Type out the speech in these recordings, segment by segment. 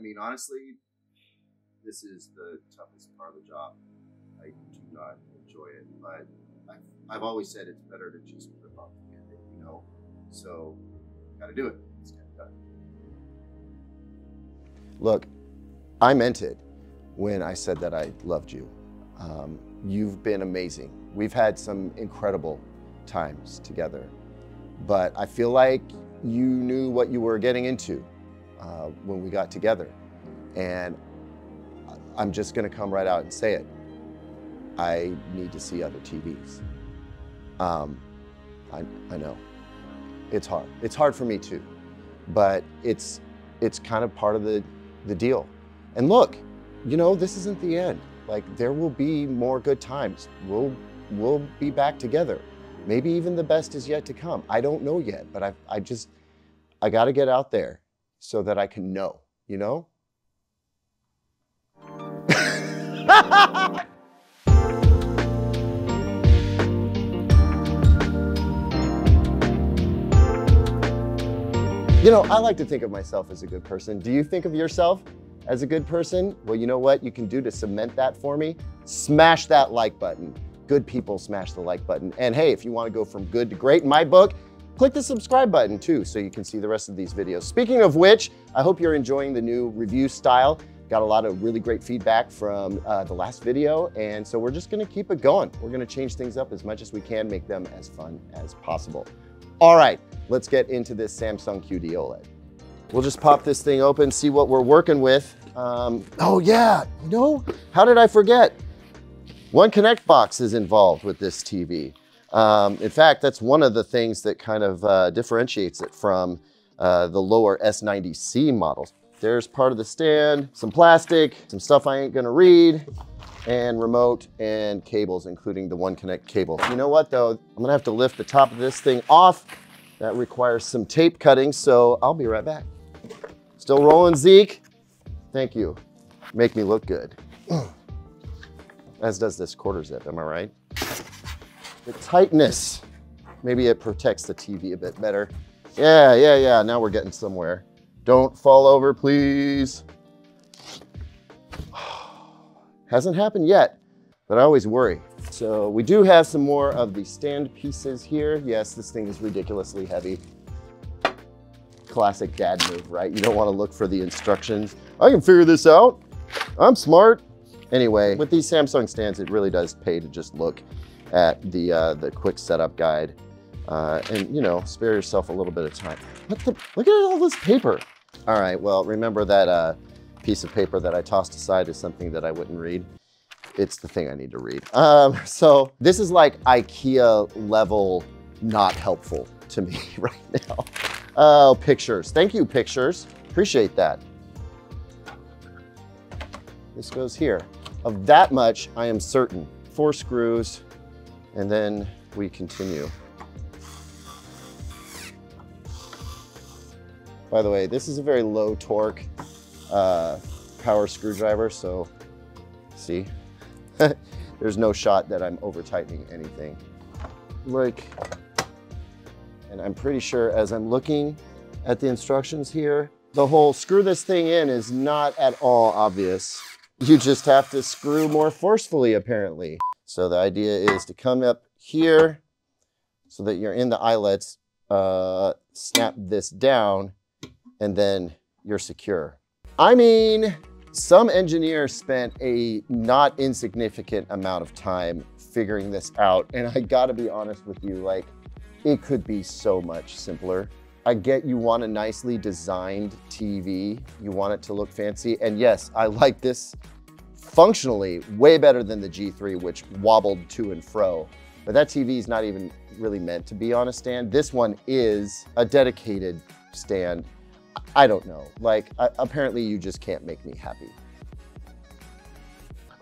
I mean, honestly, this is the toughest part of the job. I do not enjoy it, but I've always said it's better to just rip off the end, you know? So, gotta do it. It's gotta be done. Look, I meant it when I said that I loved you. You've been amazing. We've had some incredible times together, but I feel like you knew what you were getting into when we got together. And I'm just gonna come right out and say it. I need to see other TVs. I know, it's hard. It's hard for me too, but it's kind of part of the deal. And look, you know, this isn't the end. Like, there will be more good times. We'll be back together. Maybe even the best is yet to come. I don't know yet, but I gotta get out there so that I can know, you know? You know, I like to think of myself as a good person. Do you think of yourself as a good person? Well, you know what you can do to cement that for me? Smash that like button. Good people smash the like button. And hey, if you want to go from good to great in my book, click the subscribe button too, so you can see the rest of these videos. Speaking of which, I hope you're enjoying the new review style. Got a lot of really great feedback from the last video, and so we're just gonna keep it going. We're gonna change things up as much as we can, make them as fun as possible. All right, let's get into this Samsung QD OLED. We'll just pop this thing open, see what we're working with. Oh yeah, you know, how did I forget? One Connect box is involved with this TV. In fact, that's one of the things that kind of differentiates it from the lower S90C models. There's part of the stand, some plastic, some stuff I ain't gonna read, and remote and cables, including the One Connect cable. You know what though? I'm gonna have to lift the top of this thing off. That requires some tape cutting, so I'll be right back. Still rolling, Zeke? Thank you. Make me look good. As does this quarter zip, am I right? The tightness. Maybe it protects the TV a bit better. Yeah, now we're getting somewhere. Don't fall over, please. Hasn't happened yet, but I always worry. So we do have some more of the stand pieces here. Yes, this thing is ridiculously heavy. Classic dad move, right? You don't want to look for the instructions. I can figure this out. I'm smart. Anyway, with these Samsung stands, it really does pay to just look at the quick setup guide and, you know, spare yourself a little bit of time. Look at all this paper. All right, well, remember that piece of paper that I tossed aside is something that I wouldn't read. It's the thing I need to read. So this is like IKEA level not helpful to me right now. Oh, pictures. Thank you, pictures. Appreciate that. This goes here. Of that much, I am certain. 4 screws, and then we continue. By the way, this is a very low torque power screwdriver, so see? There's no shot that I'm over-tightening anything. Like, and I'm pretty sure as I'm looking at the instructions here, the whole screw this thing in is not at all obvious. You just have to screw more forcefully, apparently. So the idea is to come up here so that you're in the eyelets, snap this down, and then you're secure. I mean, some engineer spent a not insignificant amount of time figuring this out. And I gotta be honest with you, like, it could be so much simpler. I get you want a nicely designed TV. You want it to look fancy. And yes, I like this functionally way better than the G3, which wobbled to and fro. But that TV is not even really meant to be on a stand. This one is a dedicated stand. I don't know, like, apparently you just can't make me happy.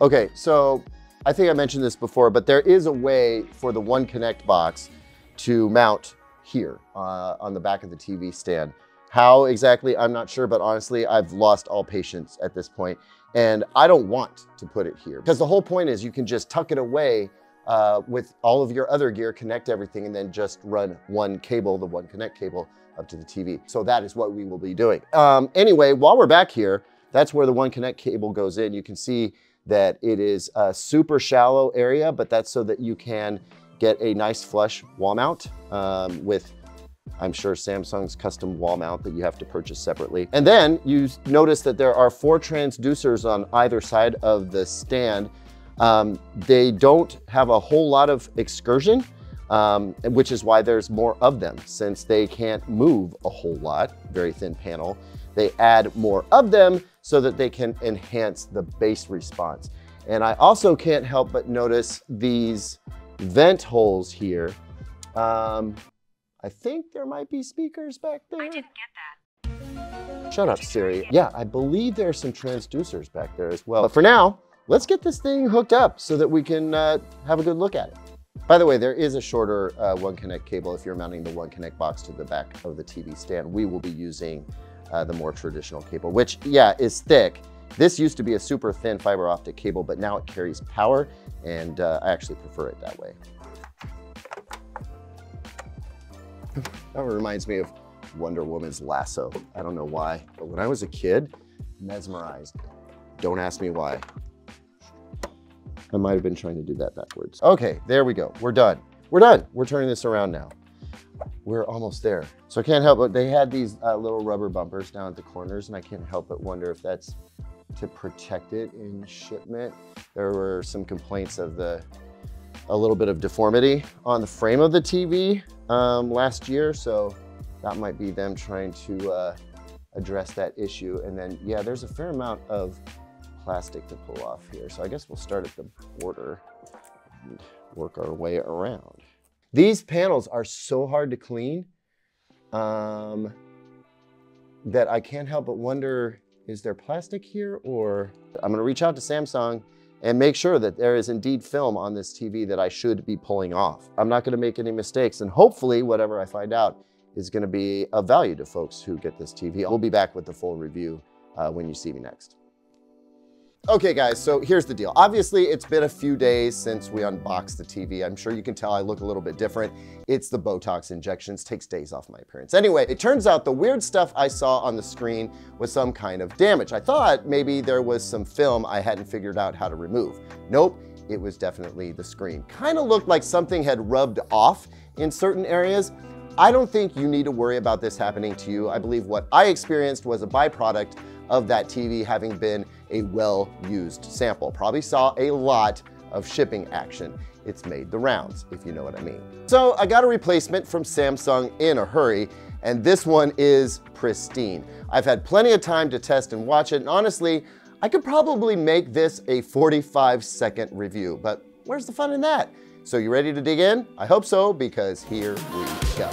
Okay, so I think I mentioned this before, but there is a way for the One Connect box to mount here on the back of the TV stand. How exactly, I'm not sure, but honestly, I've lost all patience at this point, and I don't want to put it here because the whole point is you can just tuck it away with all of your other gear, connect everything, and then just run one cable, the One Connect cable, up to the TV. So that is what we will be doing. Anyway, while we're back here, That's where the One Connect cable goes in. You can see that it is a super shallow area, but that's so that you can get a nice flush wall mount with, I'm sure, Samsung's custom wall mount that you have to purchase separately. And then you notice that there are 4 transducers on either side of the stand. They don't have a whole lot of excursion, which is why there's more of them, since they can't move a whole lot, very thin panel. They add more of them so that they can enhance the bass response. And I also can't help but notice these vent holes here. I think there might be speakers back there. I didn't get that. Shut up, Siri. Yeah, I believe there are some transducers back there as well. But for now, let's get this thing hooked up so that we can have a good look at it. By the way, there is a shorter One Connect cable if you're mounting the One Connect box to the back of the TV stand. We will be using the more traditional cable, which, yeah, is thick. This used to be a super thin fiber optic cable, but now it carries power, and I actually prefer it that way. That reminds me of Wonder Woman's lasso. I don't know why, but when I was a kid, mesmerized. Don't ask me why. I might have been trying to do that backwards. Okay, there we go. We're done. We're done. We're turning this around now. We're almost there. So I can't help but, they had these little rubber bumpers down at the corners, and I can't help but wonder if that's to protect it in shipment. There were some complaints of a little bit of deformity on the frame of the TV last year. So that might be them trying to address that issue. And then, yeah, there's a fair amount of plastic to pull off here. So I guess we'll start at the border and work our way around. These panels are so hard to clean that I can't help but wonder, is there plastic here? Or I'm gonna reach out to Samsung and make sure that there is indeed film on this TV that I should be pulling off. I'm not gonna make any mistakes, and hopefully whatever I find out is gonna be of value to folks who get this TV. I'll be back with the full review when you see me next. Okay guys, so here's the deal. Obviously, it's been a few days since we unboxed the TV. I'm sure you can tell I look a little bit different. It's the Botox injections, takes days off my appearance. Anyway, it turns out the weird stuff I saw on the screen was some kind of damage. I thought maybe there was some film I hadn't figured out how to remove. Nope, it was definitely the screen. Kind of looked like something had rubbed off in certain areas. I don't think you need to worry about this happening to you. I believe what I experienced was a byproduct of that TV having been a well-used sample. Probably saw a lot of shipping action. It's made the rounds, if you know what I mean. So I got a replacement from Samsung in a hurry, and this one is pristine. I've had plenty of time to test and watch it, and honestly, I could probably make this a 45-second review, but where's the fun in that? So you ready to dig in? I hope so, because here we go.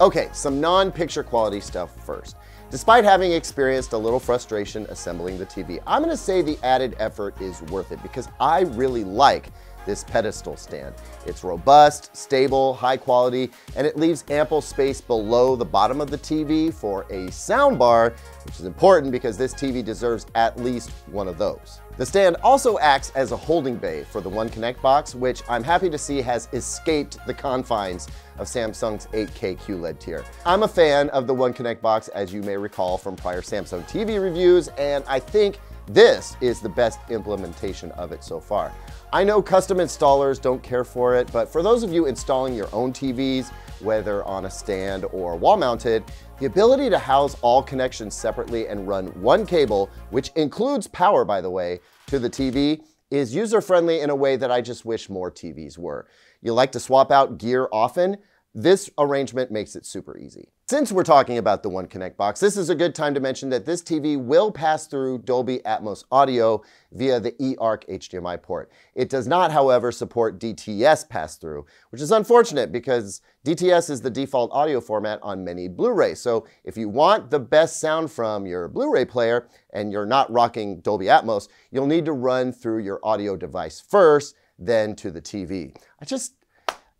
Okay, some non-picture quality stuff first. Despite having experienced a little frustration assembling the TV, I'm gonna say the added effort is worth it because I really like this pedestal stand. It's robust, stable, high quality, and it leaves ample space below the bottom of the TV for a sound bar, which is important because this TV deserves at least one of those. The stand also acts as a holding bay for the One Connect box, which I'm happy to see has escaped the confines of Samsung's 8K QLED tier. I'm a fan of the One Connect box, as you may recall from prior Samsung TV reviews, and I think this is the best implementation of it so far. I know custom installers don't care for it, but for those of you installing your own TVs, whether on a stand or wall mounted, the ability to house all connections separately and run one cable, which includes power, by the way, to the TV, is user-friendly in a way that I just wish more TVs were. You like to swap out gear often? This arrangement makes it super easy. Since we're talking about the One Connect box, this is a good time to mention that this TV will pass through Dolby Atmos audio via the eARC HDMI port. It does not, however, support DTS pass-through, which is unfortunate because DTS is the default audio format on many Blu-rays. So if you want the best sound from your Blu-ray player and you're not rocking Dolby Atmos, you'll need to run through your audio device first, then to the TV.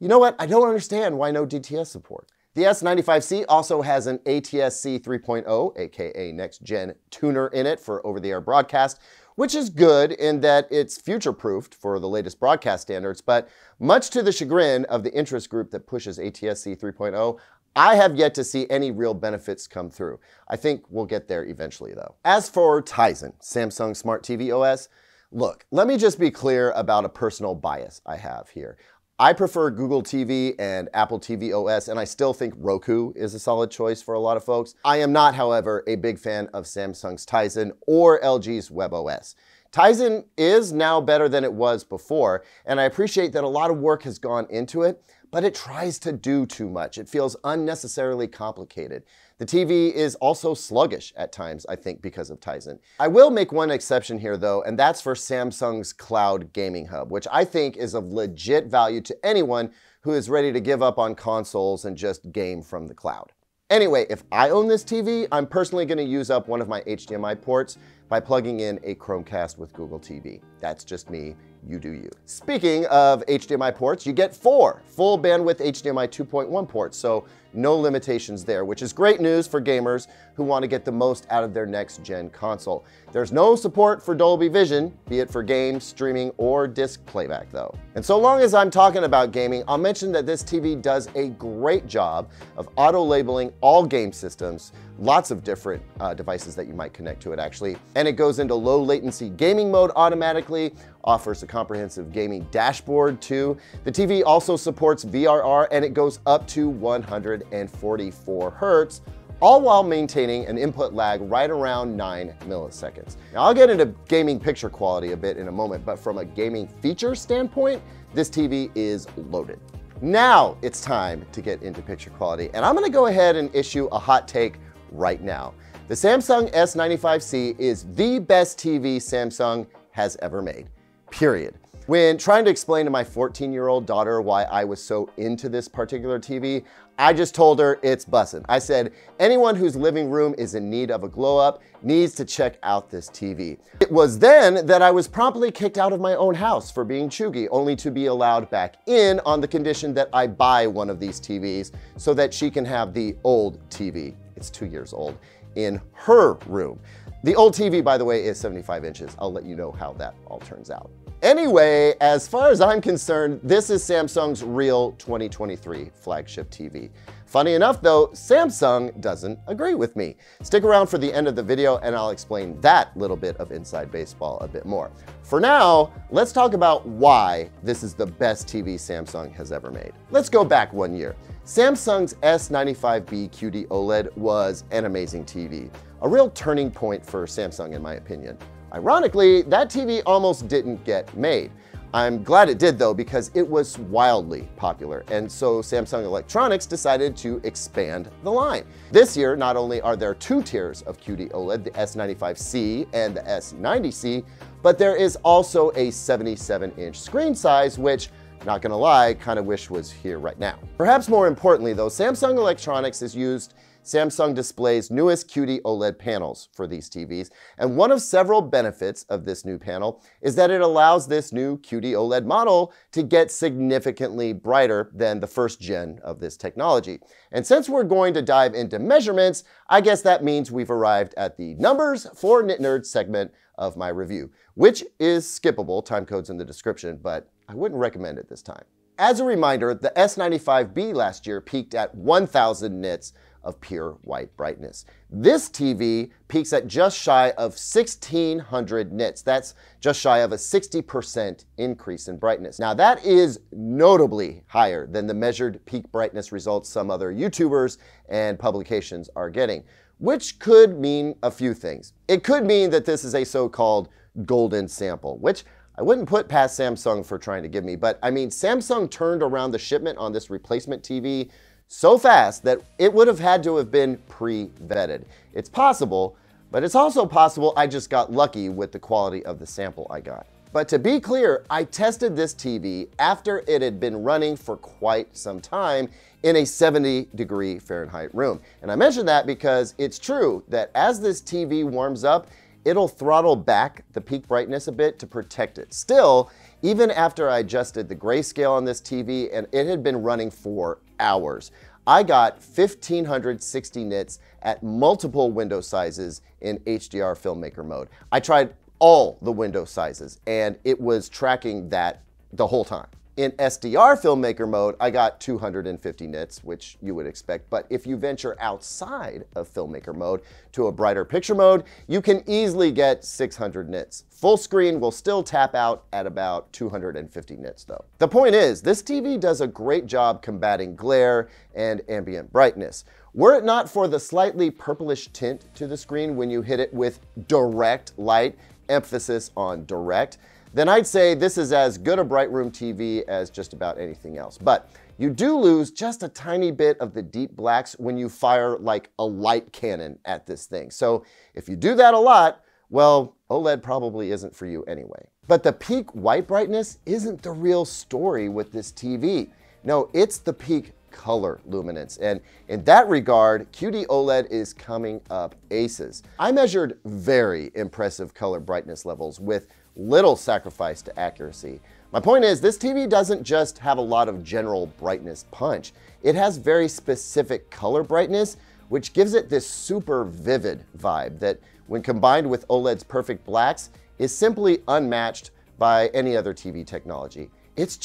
You know what? I don't understand why no DTS support. The S95C also has an ATSC 3.0, aka Next Gen tuner in it for over-the-air broadcast, which is good in that it's future-proofed for the latest broadcast standards, but much to the chagrin of the interest group that pushes ATSC 3.0, I have yet to see any real benefits come through. I think we'll get there eventually though. As for Tizen, Samsung Smart TV OS, look, let me just be clear about a personal bias I have here. I prefer Google TV and Apple TV OS, and I still think Roku is a solid choice for a lot of folks. I am not, however, a big fan of Samsung's Tizen or LG's WebOS. Tizen is now better than it was before, and I appreciate that a lot of work has gone into it, but it tries to do too much. It feels unnecessarily complicated. The TV is also sluggish at times, I think, because of Tizen. I will make one exception here though, and that's for Samsung's Cloud Gaming Hub, which I think is of legit value to anyone who is ready to give up on consoles and just game from the cloud. Anyway, if I own this TV, I'm personally gonna use up one of my HDMI ports by plugging in a Chromecast with Google TV. That's just me, you do you. Speaking of HDMI ports, you get 4 full bandwidth HDMI 2.1 ports, so no limitations there, which is great news for gamers who wanna get the most out of their next gen console. There's no support for Dolby Vision, be it for games, streaming, or disc playback though. And so long as I'm talking about gaming, I'll mention that this TV does a great job of auto labeling all game systems, lots of different devices that you might connect to it actually, and it goes into low latency gaming mode automatically, offers a comprehensive gaming dashboard too. The TV also supports VRR and it goes up to 144 Hertz, all while maintaining an input lag right around 9 milliseconds. Now I'll get into gaming picture quality a bit in a moment, but from a gaming feature standpoint, this TV is loaded. Now it's time to get into picture quality, and I'm gonna go ahead and issue a hot take right now. The Samsung S95C is the best TV Samsung has ever made, period. When trying to explain to my 14-year-old daughter why I was so into this particular TV, I just told her it's bussin'. I said, anyone whose living room is in need of a glow up needs to check out this TV. It was then that I was promptly kicked out of my own house for being chuggy, only to be allowed back in on the condition that I buy one of these TVs so that she can have the old TV, it's 2 years old, in her room. The old TV, by the way, is 75 inches. I'll let you know how that all turns out. Anyway, as far as I'm concerned, this is Samsung's real 2023 flagship TV. Funny enough though, Samsung doesn't agree with me. Stick around for the end of the video and I'll explain that little bit of inside baseball a bit more. For now, let's talk about why this is the best TV Samsung has ever made. Let's go back 1 year. Samsung's S95B QD-OLED was an amazing TV. A real turning point for Samsung in my opinion. Ironically, that TV almost didn't get made. I'm glad it did though, because it was wildly popular, and so Samsung Electronics decided to expand the line. This year, not only are there 2 tiers of QD-OLED, the S95C and the S90C, but there is also a 77-inch screen size, which, not gonna lie, kinda wish was here right now. Perhaps more importantly though, Samsung Electronics has used Samsung Display's newest QD-OLED panels for these TVs, and one of several benefits of this new panel is that it allows this new QD-OLED model to get significantly brighter than the first gen of this technology. And since we're going to dive into measurements, I guess that means we've arrived at the numbers for Nit Nerd segment of my review, which is skippable, timecode's in the description, but I wouldn't recommend it this time. As a reminder, the S95B last year peaked at 1,000 nits of pure white brightness. This TV peaks at just shy of 1,600 nits. That's just shy of a 60% increase in brightness. Now that is notably higher than the measured peak brightness results some other YouTubers and publications are getting, which could mean a few things. It could mean that this is a so-called golden sample, which I wouldn't put past Samsung for trying to give me, but I mean, Samsung turned around the shipment on this replacement TV so fast that it would have had to have been pre-vetted. It's possible, but it's also possible I just got lucky with the quality of the sample I got. But to be clear, I tested this TV after it had been running for quite some time in a 70-degree Fahrenheit room. And I mention that because it's true that as this TV warms up, it'll throttle back the peak brightness a bit to protect it. Still, even after I adjusted the grayscale on this TV and it had been running for hours, I got 1,560 nits at multiple window sizes in HDR filmmaker mode. I tried all the window sizes and it was tracking that the whole time. In SDR filmmaker mode, I got 250 nits, which you would expect, but if you venture outside of filmmaker mode to a brighter picture mode, you can easily get 600 nits. Full screen will still tap out at about 250 nits though. The point is, this TV does a great job combating glare and ambient brightness. Were it not for the slightly purplish tint to the screen when you hit it with direct light, emphasis on direct, then I'd say this is as good a bright room TV as just about anything else. But you do lose just a tiny bit of the deep blacks when you fire like a light cannon at this thing. So if you do that a lot, well, OLED probably isn't for you anyway. But the peak white brightness isn't the real story with this TV. No, it's the peak color luminance, and in that regard, QD-OLED is coming up aces. I measured very impressive color brightness levels with little sacrifice to accuracy. My point is, this TV doesn't just have a lot of general brightness punch. It has very specific color brightness, which gives it this super vivid vibe that, when combined with OLED's perfect blacks, is simply unmatched by any other TV technology. It's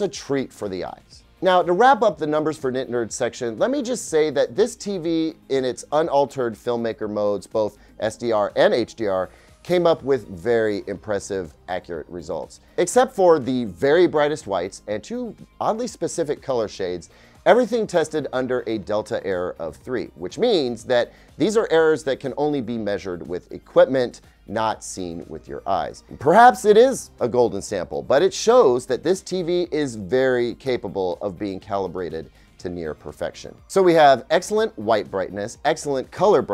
a treat for the eyes. Now, to wrap up the numbers for Nit Nerd section, let me just say that this TV, in its unaltered filmmaker modes, both SDR and HDR, came up with very impressive, accurate results. Except for the very brightest whites and two oddly specific color shades, everything tested under a delta error of 3, which means that these are errors that can only be measured with equipment, not seen with your eyes. Perhaps it is a golden sample, but it shows that this TV is very capable of being calibrated to near perfection. So we have excellent white brightness, excellent color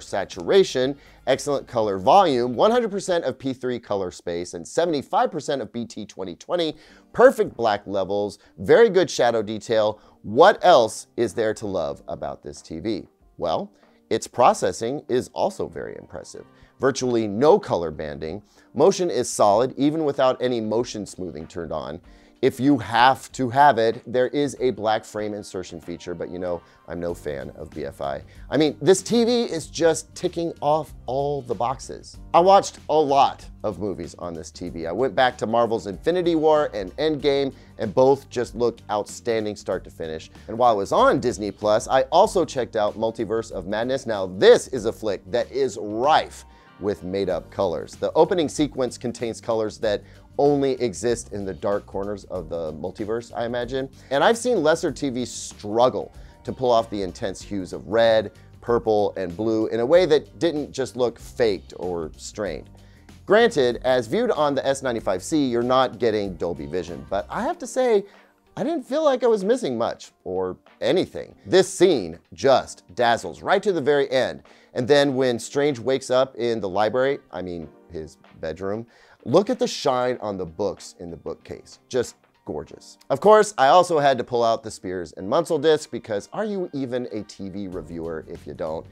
saturation, excellent color volume, 100% of P3 color space, and 75% of BT.2020, perfect black levels, very good shadow detail. What else is there to love about this TV? Well, its processing is also very impressive. Virtually no color banding, motion is solid even without any motion smoothing turned on. If you have to have it, there is a black frame insertion feature, but you know, I'm no fan of BFI. I mean, this TV is just ticking off all the boxes. I watched a lot of movies on this TV. I went back to Marvel's Infinity War and Endgame, and both just looked outstanding start to finish. And while I was on Disney Plus, I also checked out Multiverse of Madness. Now this is a flick that is rife with made-up colors. The opening sequence contains colors that only exist in the dark corners of the multiverse, I imagine. And I've seen lesser TVs struggle to pull off the intense hues of red, purple, and blue in a way that didn't just look faked or strained. Granted, as viewed on the S95C, you're not getting Dolby Vision, but I have to say, I didn't feel like I was missing much or anything. This scene just dazzles right to the very end. And then when Strange wakes up in the library, I mean his bedroom, look at the shine on the books in the bookcase. Just gorgeous. Of course, I also had to pull out the Spears and Munsell disc, because are you even a TV reviewer if you don't?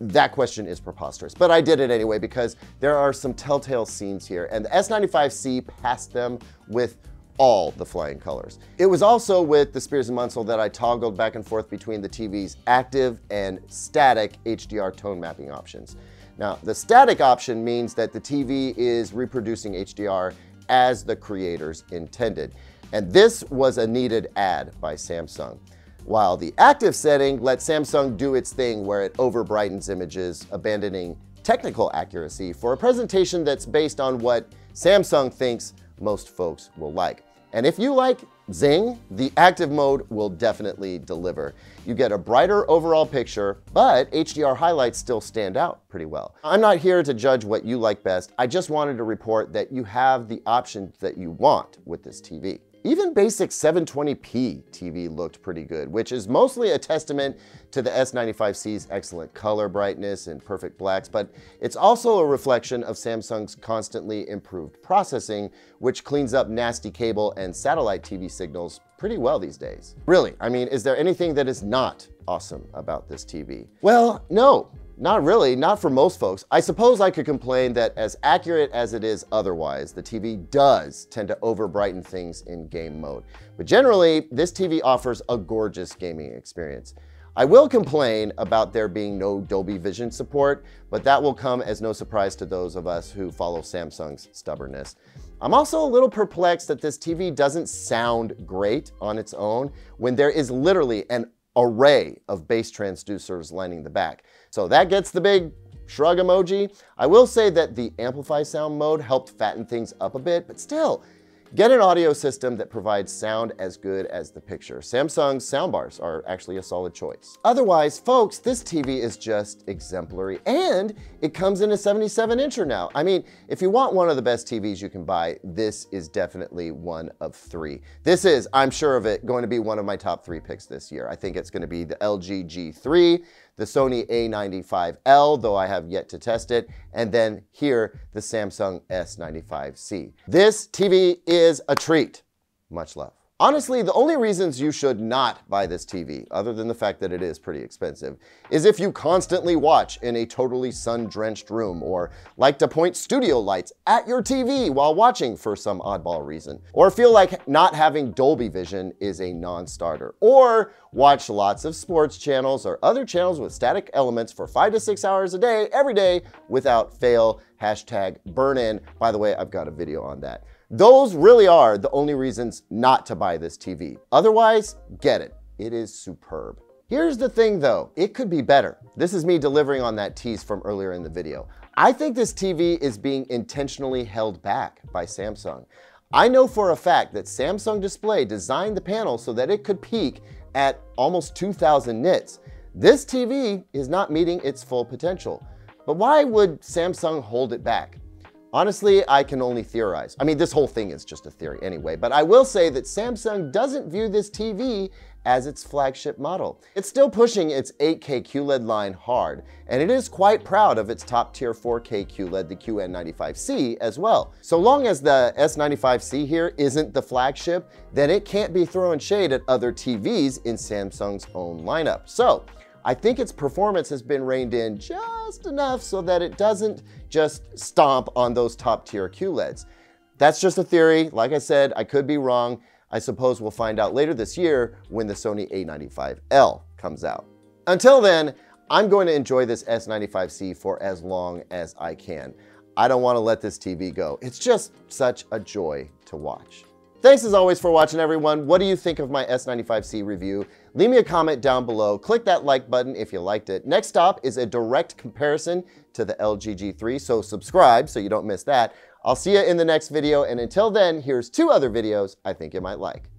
That question is preposterous, but I did it anyway because there are some telltale scenes here, and the S95C passed them with all the flying colors. It was also with the Spears and Munsell that I toggled back and forth between the TV's active and static HDR tone mapping options. Now, the static option means that the TV is reproducing HDR as the creators intended, and this was a needed ad by Samsung. While the active setting lets Samsung do its thing where it overbrightens images, abandoning technical accuracy for a presentation that's based on what Samsung thinks most folks will like. And if you like zing, the active mode will definitely deliver. You get a brighter overall picture, but HDR highlights still stand out pretty well. I'm not here to judge what you like best. I just wanted to report that you have the options that you want with this TV. Even basic 720p TV looked pretty good, which is mostly a testament to the S95C's excellent color brightness and perfect blacks, but it's also a reflection of Samsung's constantly improved processing, which cleans up nasty cable and satellite TV signals pretty well these days. Really, I mean, is there anything that is not awesome about this TV? Well, no. Not really, not for most folks. I suppose I could complain that as accurate as it is otherwise, the TV does tend to overbrighten things in game mode. But generally, this TV offers a gorgeous gaming experience. I will complain about there being no Dolby Vision support, but that will come as no surprise to those of us who follow Samsung's stubbornness. I'm also a little perplexed that this TV doesn't sound great on its own when there is literally an array of bass transducers lining the back. So that gets the big shrug emoji. I will say that the amplify sound mode helped fatten things up a bit, but still, get an audio system that provides sound as good as the picture. Samsung's soundbars are actually a solid choice. Otherwise, folks, this TV is just exemplary, and it comes in a 77-incher now. I mean, if you want one of the best TVs you can buy, this is definitely one of three. This is, I'm sure of it, going to be one of my top three picks this year. I think it's going to be the LG G3, the Sony A95L, though I have yet to test it, and then here, the Samsung S95C. This TV is a treat. Much love. Honestly, the only reasons you should not buy this TV, other than the fact that it is pretty expensive, is if you constantly watch in a totally sun-drenched room, or like to point studio lights at your TV while watching for some oddball reason, or feel like not having Dolby Vision is a non-starter, or watch lots of sports channels or other channels with static elements for 5 to 6 hours a day, every day, without fail, #burnin. By the way, I've got a video on that. Those really are the only reasons not to buy this TV. Otherwise, get it. It is superb. Here's the thing though, it could be better. This is me delivering on that tease from earlier in the video. I think this TV is being intentionally held back by Samsung. I know for a fact that Samsung Display designed the panel so that it could peak at almost 2000 nits. This TV is not meeting its full potential. But why would Samsung hold it back? Honestly, I can only theorize. I mean, this whole thing is just a theory anyway, but I will say that Samsung doesn't view this TV as its flagship model. It's still pushing its 8K QLED line hard, and it is quite proud of its top tier 4K QLED, the QN95C as well. So long as the S95C here isn't the flagship, then it can't be throwing shade at other TVs in Samsung's own lineup. So I think its performance has been reined in just enough so that it doesn't just stomp on those top tier QLEDs. That's just a theory. Like I said, I could be wrong. I suppose we'll find out later this year when the Sony A95L comes out. Until then, I'm going to enjoy this S95C for as long as I can. I don't want to let this TV go. It's just such a joy to watch. Thanks as always for watching, everyone. What do you think of my S95C review? Leave me a comment down below. Click that like button if you liked it. Next stop is a direct comparison to the LG G3, so subscribe so you don't miss that. I'll see you in the next video, and until then, here's two other videos I think you might like.